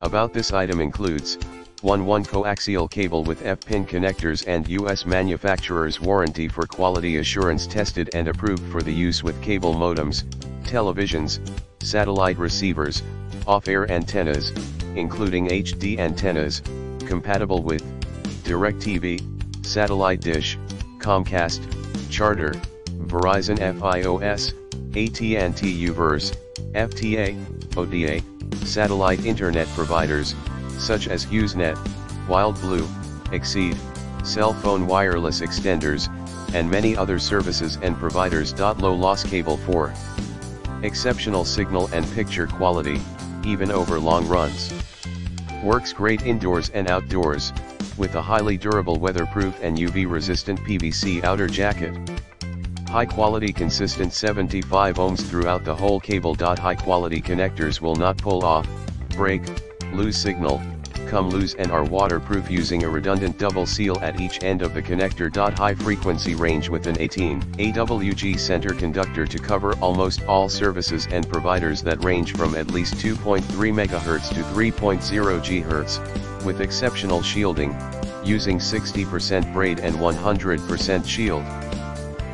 About this item includes, 1 coaxial cable with F-pin connectors and U.S. manufacturer's warranty for quality assurance, tested and approved for the use with cable modems, televisions, satellite receivers, off-air antennas, including HD antennas, compatible with DirecTV, satellite dish, Comcast, Charter, Verizon Fios, AT&T Uverse, FTA, ODA, satellite internet providers, such as HughesNet, WildBlue, Exceed, cell phone wireless extenders, and many other services and providers. Low-loss cable for exceptional signal and picture quality, even over long runs. Works great indoors and outdoors, with a highly durable weatherproof and UV-resistant PVC outer jacket. High quality, consistent 75 ohms throughout the whole cable. High quality connectors will not pull off, break, lose signal, come loose, and are waterproof, using a redundant double seal at each end of the connector. High frequency range with an 18 AWG center conductor to cover almost all services and providers that range from at least 2.3 MHz to 3.0 GHz, with exceptional shielding, using 60% braid and 100% shield.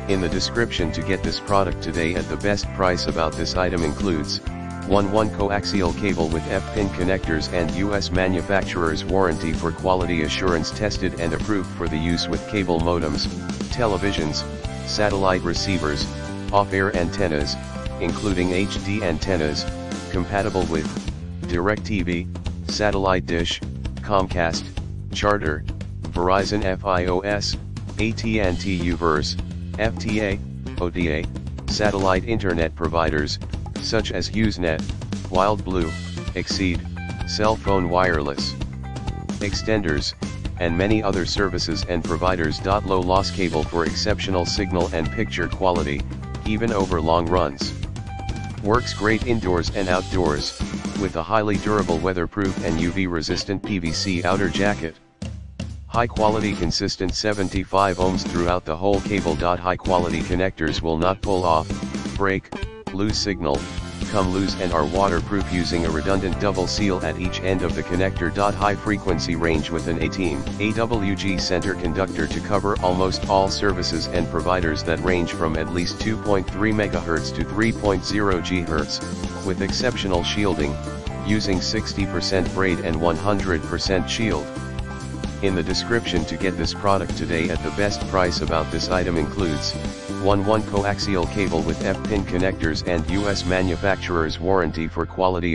In the description to get this product today at the best price. About this item includes, 1 coaxial cable with F-pin connectors and U.S. manufacturer's warranty for quality assurance, tested and approved for the use with cable modems, televisions, satellite receivers, off-air antennas, including HD antennas, compatible with DirecTV, satellite dish, Comcast, Charter, Verizon Fios, AT&T Uverse, FTA, ODA, satellite internet providers, such as HughesNet, WildBlue, Exceed, cell phone wireless extenders, and many other services and providers. Low loss cable for exceptional signal and picture quality, even over long runs. Works great indoors and outdoors, with a highly durable weatherproof and UV-resistant PVC outer jacket. High quality, consistent 75 ohms throughout the whole cable. High quality connectors will not pull off, break, lose signal, come loose, and are waterproof, using a redundant double seal at each end of the connector. High frequency range with an 18 AWG center conductor to cover almost all services and providers that range from at least 2.3 MHz to 3.0 GHz, with exceptional shielding, using 60% braid and 100% shield. In the description to get this product today at the best price. About this item includes, 1 coaxial cable with F-pin connectors and U.S. manufacturer's warranty for quality